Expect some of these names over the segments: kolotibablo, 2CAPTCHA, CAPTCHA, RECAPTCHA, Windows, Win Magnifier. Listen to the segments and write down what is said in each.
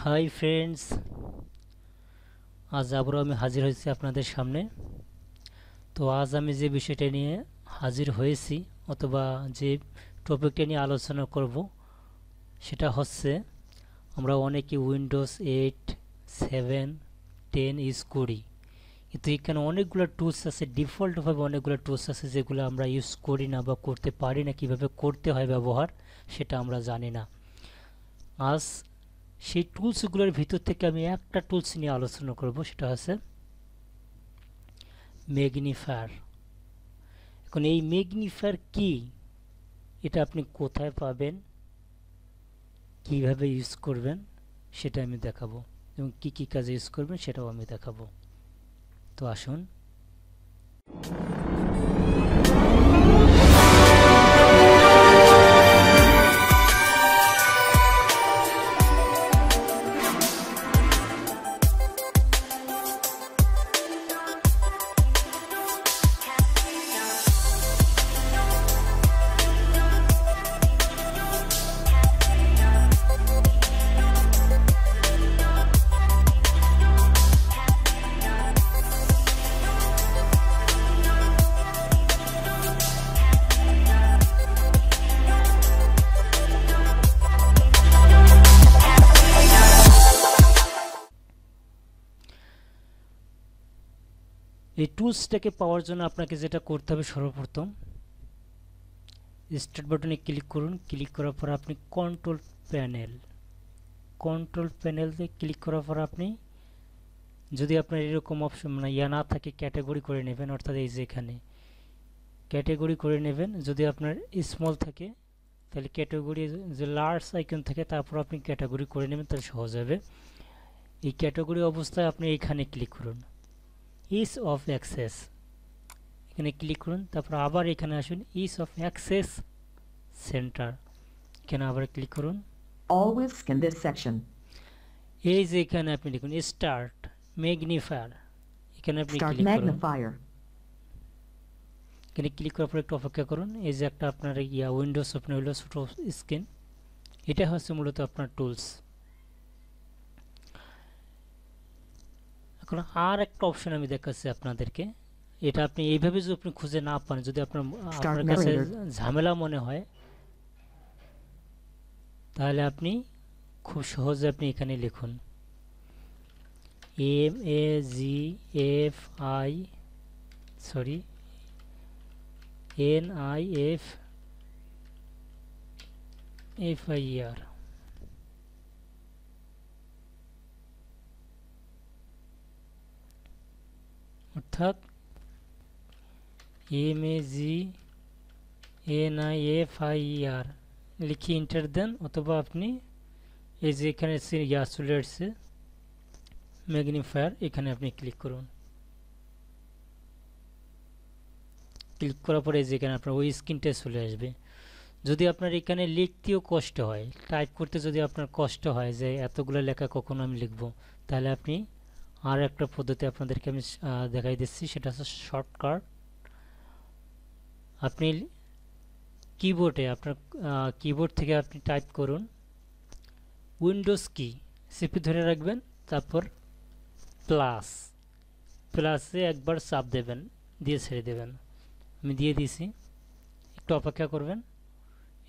Hi friends आज आबारो आमी हाजिर होइछि आपनादेर सामने। तो आज आमी जे विषयटा निये हाजिर होइछि अथवा जे टपिकटा निये आलोचना करब सेटा हच्छे आमरा अनेके उइन्डोज 8 7 10 20 কিন্তু এখানে অনেকগুলো টুলস আছে, ডিফল্টভাবে অনেকগুলো টুলস আছে যেগুলো আমরা ইউজ করি না বা করতে পারি না, কীভাবে করতে হয় ব্যবহার সেটা আমরা জানি না। আজ সেই টুলসগুলোর ভিতর থেকে আমি একটা টুলস নিয়ে আলোচনা করব, সেটা হচ্ছে ম্যাগনিফায়ার। এখন এই ম্যাগনিফায়ার কি, এটা আপনি কোথায় পাবেন, কীভাবে ইউজ করবেন সেটা আমি দেখাবো এবং কী কী কাজে ইউজ করবেন সেটাও আমি দেখাবো। তো আসুন এই টুলসটাকে পাওয়ার জন্য আপনাকে যেটা করতে হবে, সর্বপ্রথম স্টার্ট বাটনে ক্লিক করুন। ক্লিক করার পর আপনি কন্ট্রোল প্যানেলে ক্লিক করার পর আপনি যদি আপনার এরকম অপশন মানে ইয়া না থাকে ক্যাটাগরি করে নেবেন, অর্থাৎ এই যে এখানে ক্যাটাগরি করে নেবেন। যদি আপনার স্মল থাকে তাহলে ক্যাটাগরি, যে লার্জ আইকন থাকে তারপর আপনি ক্যাটাগরি করে নেবেন, তাহলে সহজ হবে। এই ক্যাটাগরি অবস্থায় আপনি এখানে ক্লিক করুন, ইজ অফ অ্যাক্সেস, এখানে ক্লিক করুন। তারপর আবার এখানে আসুন, ইজ অফ অ্যাক্সেস সেন্টার, এখানে আবার ক্লিক করুন। অলওয়েজ ইন দিস সেকশন, এই যে এখানে আপনি লিখুন স্টার্ট ম্যাগনিফায়ার, এখানে আপনি ক্লিক করুন। ম্যাগনিফায়ার এখানে ক্লিক করার পর একটু অপেক্ষা করুন। এই যে একটা আপনার ইয়া উইন্ডোজ ওপেন হলো, ছোট স্ক্রিন, এটা হচ্ছে মূলত আপনার টুলস। এখন আর একটা অপশন আমি দেখাচ্ছি আপনাদেরকে, এটা আপনি এইভাবে যদি আপনি খুঁজে না পান, যদি আপনার কাছে ঝামেলা মনে হয় তাহলে আপনি খুব সহজে আপনি এখানে লিখুন MAGNIFAR। अर्थात MAGNIFAR लिखिए इंटर दें अथवा अपनी एजेखने से या सुलेट से मैग्निफायर एखे अपनी क्लिक कर क्लिक करार एजेखने अपना वो स्क्रीनटा चले आसें। যদি আপনার এখানে লিখতেও কষ্ট হয়, টাইপ করতে যদি আপনার কষ্ট হয় যে এতগুলো লেখা কখনো আমি লিখব, তাহলে আপনি আর একটা পদ্ধতি আপনাদেরকে আমি দেখাই দিচ্ছি, সেটা হচ্ছে শর্টকাট। আপনি কিবোর্ডে আপনার কিবোর্ড থেকে আপনি টাইপ করুন উইন্ডোজ কি চেপে ধরে রাখবেন, তারপর প্লাসে একবার চাপ দেবেন, দিয়ে ছেড়ে দেবেন। আমি দিয়ে দিয়েছি, একটু অপেক্ষা করবেন।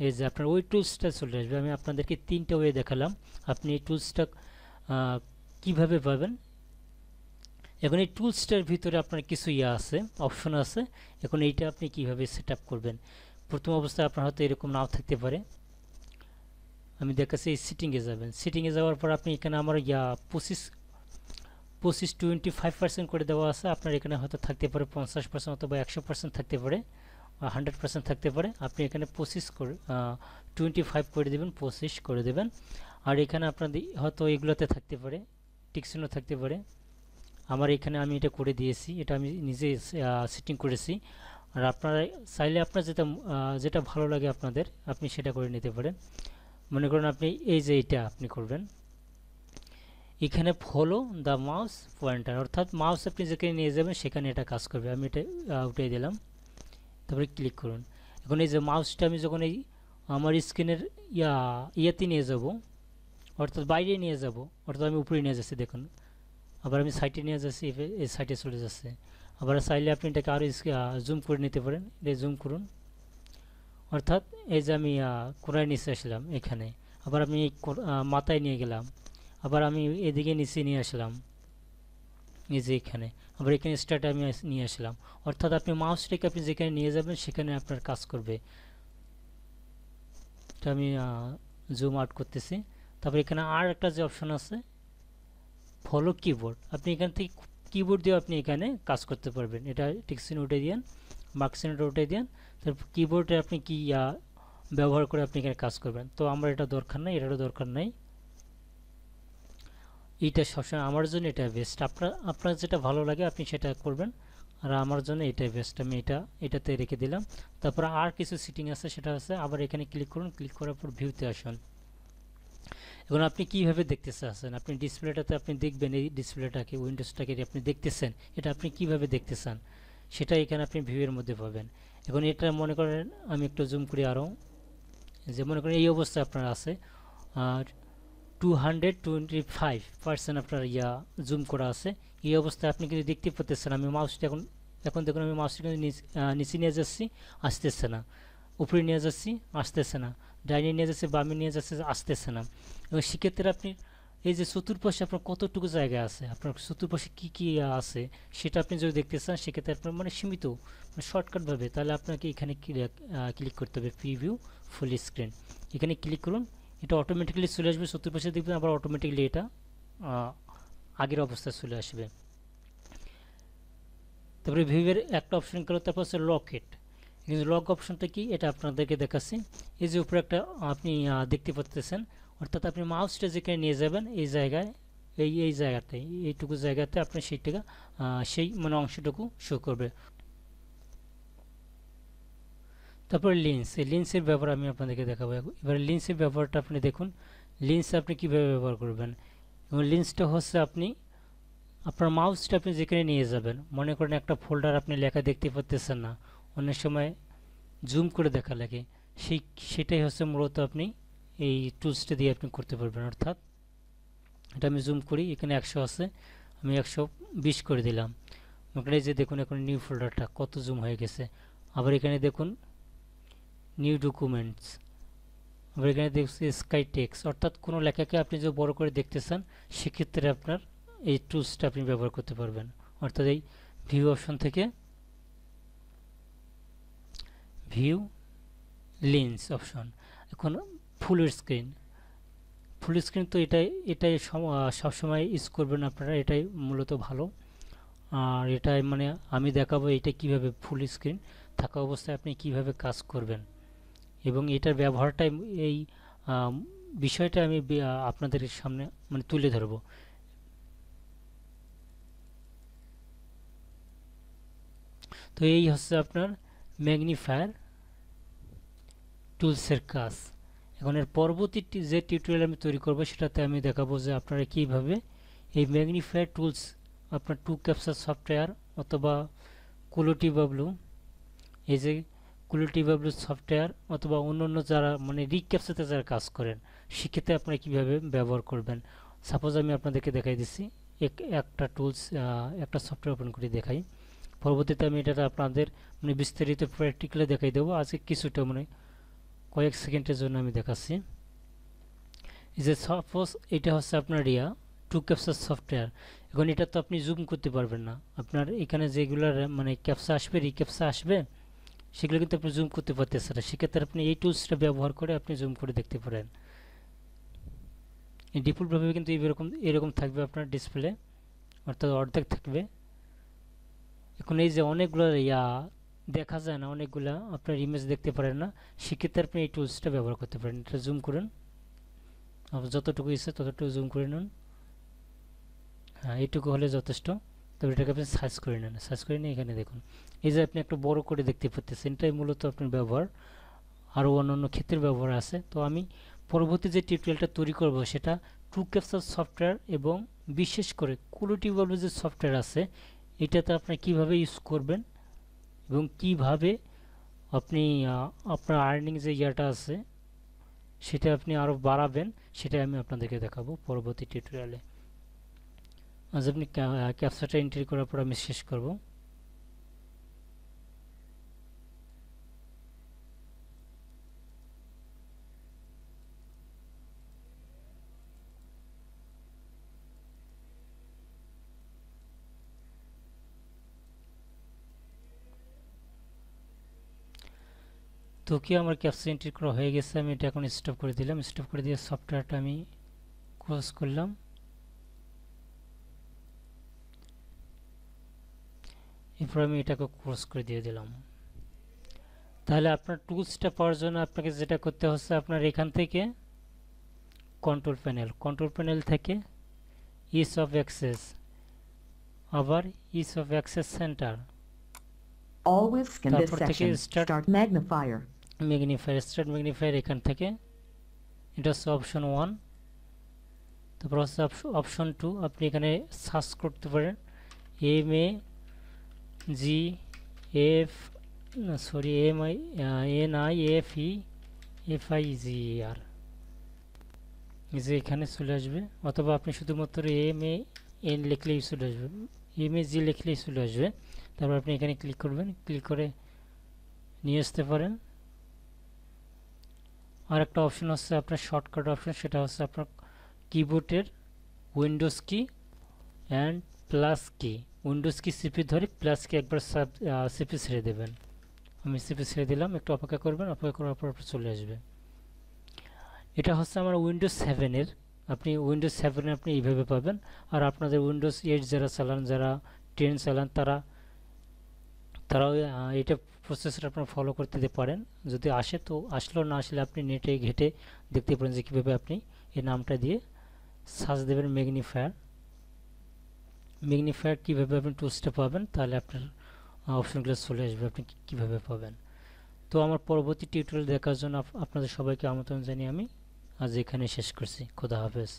এই যে আপনার ওই টুলসটা চলে আসবে। আমি আপনাদেরকে তিনটা ওয়ে দেখালাম, আপনি এই টুলসটা কীভাবে পাবেন। এখন এই টুলসটার ভিতরে আপনার কিছু ইয়া আছে, অপশন আছে। এখন এইটা আপনি কীভাবে সেট আপ করবেন, প্রথম অবস্থায় আপনার হয়তো এরকম নাও থাকতে পারে। আমি দেখাচ্ছি, এই সিটিংয়ে যাবেন, সিটিংয়ে যাওয়ার পর আপনি এখানে আমার ইয়া 25-25% করে দেওয়া আছে, আপনার এখানে হয়তো থাকতে পারে 50% অথবা 100% থাকতে পারে, 100% থাকতে পারে। আপনি এখানে 25 করে 25 করে দেবেন, 25 করে দেবেন। আর এখানে আপনাদের হয়তো এগুলোতে থাকতে পারে, টিকচিহ্ন থাকতে পারে। আমার এখানে আমি এটা করে দিয়েছি, এটা আমি নিজে সেটিং করেছি। আর আপনারা চাইলে আপনার যেটা ভালো লাগে আপনাদের আপনি সেটা করে নিতে পারেন। মনে করেন আপনি এই যে এটা আপনি করবেন, এখানে ফলো দ্য মাউস পয়েন্টার, অর্থাৎ মাউস আপনি যেখানে নিয়ে যাবেন সেখানে এটা কাজ করবে। আমি এটা উঠিয়ে দিলাম, তারপরে ক্লিক করুন। এখন এই যে মাউসটা আমি যখন এই আমার স্ক্রিনের ইয়াতে নিয়ে যাব, অর্থাৎ বাইরে নিয়ে যাব, অর্থাৎ আমি উপরে নিয়ে যাচ্ছি, দেখুন আবার আমি সাইডে নিয়ে যাচ্ছি, এই সাইডে চলে যাচ্ছে। আবার চাইলে আপনি এটাকে আরও জুম করে নিতে পারেন, এটা জুম করুন, অর্থাৎ এই যে আমি কোনায় নিচে আসলাম এখানে, আবার আমি মাথায় নিয়ে গেলাম, আবার আমি এদিকে নিচে নিয়ে আসলাম, এই যে এখানে, আবার এখানে স্টার্টে আমি নিয়ে আসলাম। অর্থাৎ আপনি মাউসটাকে আপনি যেখানে নিয়ে যাবেন সেখানে আপনার কাজ করবে। তো আমি জুম আউট করতেছি। তারপর এখানে আর একটা যে অপশন আছে ফলো কিবোর্ড, আপনি এখান থেকে কিবোর্ড দিয়ে আপনি এখানে কাজ করতে পারবেন। এটা টিকসিন উঠে দিন, মার্কসিনটা উঠে দিন, তারপর কিবোর্ডে আপনি কি ব্যবহার করে আপনি এখানে কাজ করবেন। তো আমার এটা দরকার নেই, এটারও দরকার নেই, এটা সবসময় আমার জন্য এটা বেস্ট। আপনার যেটা ভালো লাগে আপনি সেটা করবেন, আর আমার জন্য এটাই বেস্ট, আমি এটাতে রেখে দিলাম। তারপর আর কিছু সিটিং আছে, সেটা আছে আবার এখানে ক্লিক করুন, ক্লিক করার পর ভিউতে আসুন। এখন আপনি কীভাবে দেখতেছে আসেন, আপনি ডিসপ্লেটাতে আপনি দেখবেন, এই ডিসপ্লেটাকে উইন্ডোজটাকে আপনি দেখতেছেন, এটা আপনি কীভাবে দেখতে চান সেটা এখানে আপনি ভিউয়ের মধ্যে পাবেন। এখন এটা মনে করেন আমি একটু জুম করি আরও, যে মনে করেন এই অবস্থায় আপনার আছে আর 225% আপনার জুম করা আছে। এই অবস্থায় আপনি কিন্তু দেখতে পাচ্ছেন, আমি মাউসটা এখন দেখুন আমি মাউসটা কিন্তু নিচে নিয়ে যাচ্ছি, আসতেছে না, উপরে নিয়ে যাচ্ছি, আসতেছে না, ডাইনে নিয়ে যাচ্ছে, বামে নিয়ে যাচ্ছে, আসতেছে না। এবং সেক্ষেত্রে আপনি এই যে চতুর্পাশে আপনার কতটুকু জায়গা আছে, আপনার চতুর্পাশে কী কী আছে সেটা আপনি যদি দেখতে চান সেক্ষেত্রে আপনার মানে সীমিত মানে শর্টকাটভাবে, তাহলে আপনাকে এখানে ক্লিক করতে হবে প্রিভিউ ফুল স্ক্রিন, এখানে ক্লিক করুন, এটা অটোমেটিক্যালি চলে আসবে চতুর্পাশে দেখবেন, আবার অটোমেটিক্যালি এটা আগের অবস্থায় চলে আসবে। তারপরে ভিউয়ের একটা অপশন করো, তারপর হচ্ছে লকেট, কিন্তু লক অপশনটা কি এটা আপনাদেরকে দেখাচ্ছি। এই যে উপরে একটা আপনি দেখতে পাচ্ছেন, অর্থাৎ আপনি মাউসটা যেখানে নিয়ে যাবেন এই জায়গায়, এই জায়গাতে এইটুকু জায়গাতে আপনি সেইটা সেই মানে অংশটুকু শো করবে। তারপরে লেন্স, এই লেন্সের ব্যবহার আমি আপনাদেরকে দেখাবো। এবার লেন্সের ব্যবহারটা আপনি দেখুন, লেন্স আপনি কীভাবে ব্যবহার করবেন। এবং লেন্সটা হচ্ছে আপনি আপনার মাউসটা আপনি যেখানে নিয়ে যাবেন, মনে করেন একটা ফোল্ডার আপনি লেখা দেখতে পাচ্ছেন না, অনেক সময় জুম করে দেখা লাগে, সেটাই হচ্ছে মূলত আপনি এই টুলসটা দিয়ে আপনি করতে পারবেন। অর্থাৎ এটা আমি জুম করি, এখানে 100 আছে, আমি 120 করে দিলাম, এখানে যে দেখুন এখন নিউ ফোল্ডারটা কত জুম হয়ে গেছে। আবার এখানে দেখুন নিউ ডকুমেন্টস, আবার এখানে দেখছি স্কাই টেক্স, অর্থাৎ কোনো লেখাকে আপনি যদি বড় করে দেখতে চান সেক্ষেত্রে আপনার এই টুলসটা আপনি ব্যবহার করতে পারবেন। অর্থাৎ এই ভিউ অপশন থেকে ভিউ লেন্স অপশন, এখন ফুল স্ক্রিন, ফুল স্ক্রিন তো এটাই সবসময় ইউজ করবেন আপনারা, এটাই মূলত ভালো। আর এটাই মানে আমি দেখাবো এটা কিভাবে ফুল স্ক্রিন থাকা অবস্থায় আপনি কিভাবে কাজ করবেন, এবং এটার ব্যবহারটাই এই বিষয়টা আমি আপনাদের সামনে মানে তুলে ধরবো। তো এই হচ্ছে আপনার ম্যাগনিফায়ার টুলসের কাজ। এখন এর পরবর্তী যে টিউটোরিয়াল আমি তৈরি করব সেটাতে আমি দেখাবো যে আপনারা কীভাবে এই ম্যাগনিফায়ার টুলস আপনার 2CAPTCHA সফটওয়্যার অথবা KOLOTIBABLO, এই যে KOLOTIBABLO সফটওয়্যার অথবা অন্যান্য যারা মানে KAPTCHAতে যারা কাজ করেন সেক্ষেত্রে আপনারা কীভাবে ব্যবহার করবেন। সাপোজ আমি আপনাদেরকে দেখাই দিচ্ছি, একটা টুলস একটা সফটওয়্যার ওপেন করে দেখাই, পরবর্তীতে আমি এটা আপনাদের মানে বিস্তারিত প্র্যাকটিক্যালে দেখাই দেবো, আজকে কিছুটা মানে কয়েক সেকেন্ডের জন্য আমি দেখাচ্ছি। যে সাপোজ এটা হচ্ছে আপনার 2CAPTCHA সফটওয়্যার, এখন এটা তো আপনি জুম করতে পারবেন না, আপনার এখানে যেগুলো মানে ক্যাপচা আসবে রিক্যাপচা আসবে সেগুলো কিন্তু আপনি জুম করতে পারতেছেন না, সেক্ষেত্রে আপনি এই টুলসটা ব্যবহার করে আপনি জুম করে দেখতে পারেন। ডিফল্টভাবে কিন্তু এরকম থাকবে আপনার ডিসপ্লে, অর্থাৎ অর্ধেক থাকবে। এখন এই যে অনেকগুলো দেখা যায় না, অনেকগুলা আপনার ইমেজ দেখতে পারেন না, সেক্ষেত্রে আপনি এই টুলসটা ব্যবহার করতে পারেন। এটা জুম করুন, যতটুকু ইচ্ছে ততটুকু জুম করে নিন, হ্যাঁ এইটুকু হলে যথেষ্ট। তবে এটাকে আপনি সাইজ করে নেন, সাইজ করে নিয়ে এখানে দেখুন এই যে আপনি একটু বড় করে দেখতে পাচ্ছেন, এটাই মূলত আপনার ব্যবহার, আরও অন্যান্য ক্ষেত্রের ব্যবহার আছে। তো আমি পরবর্তী যে টিউটোরিয়ালটা তৈরি করব সেটা 2CAPTCHA সফটওয়্যার এবং বিশেষ করে KOLOTIBABLO যে সফটওয়্যার আছে এটাতে আপনি কীভাবে ইউজ করবেন এবং কিভাবে আপনি আপনার আর্নিং যে আছে সেটা আপনি আরও বাড়াবেন, সেটাই আমি আপনাদেরকে দেখাবো পরবর্তী টিউটোরিয়ালে। আজ আপনি ক্যাপচাটা এন্ট্রি করার পর আমি শেষ করব। तो कि हमारे कैप्चा एंट्री करा हो गए से मैं एटा स्टप कर दिलाम। स्टप कर दिए सफ्टवेयरटा आमी क्लोज करलाम। एरपर आमी एटाके क्लोज कर दिए दिलाम। ताहले आपनार टुल्सटा पाওয়ার জন্য আপনাকে যেটা করতে হচ্ছে, আপনার এখান থেকে কন্ট্রোল প্যানেল থেকে ইজ অফ অ্যাক্সেস, আবার ease of access centre, always in this section start magnifier, start magnifier এখান থেকে এটা হচ্ছে অপশন 1। তারপর হচ্ছে অপশন 2, আপনি এখানে সার্চ করতে পারেন MAGNIFER, এই যে এখানে চলে আসবে, অথবা আপনি শুধুমাত্র MAN লিখলেই চলে আসবে, MAG লিখলেই চলে আসবে। তারপর আপনি এখানে ক্লিক করবেন, ক্লিক করে নিয়ে আসতে পারেন। আর একটা অপশন আছে আপনার শর্টকাট অপশন, সেটা হচ্ছে আপনার কিবোর্ডের Windows key and plus key, Windows key সিপি ধরে প্লাস কি একবার সিপি ছেড়ে দেবেন। আমি সিপি ছেড়ে দিলাম, একটু অপেক্ষা করবেন, অপেক্ষা করার পর চলে আসবে। এটা হচ্ছে আমার উইন্ডোজ 7-এর, আপনি উইন্ডোজ 7 আপনি এইভাবে পাবেন। আর আপনাদের উইন্ডোজ 8 যারা চালান, যারা 10 চালান, তারা এটা প্রসেসটা আপনারা ফলো করতে পারেন। যদি আসে তো আসলো, না আসলে আপনি নেটে ঘেটে দেখতে পারেন যে কীভাবে আপনি এই নামটা দিয়ে সার্চ দেবেন ম্যাগনিফায়ার, কীভাবে আপনি টুলসটা পাবেন। তাহলে আপনার অপশনগুলো চলে আসবে আপনি কীভাবে পাবেন। তো আমার পরবর্তী টিউটোরিয়াল দেখার জন্য আপনাদের সবাইকে আমন্ত্রণ জানিয়ে আমি আজ এখানে শেষ করছি। খোদা হাফেজ।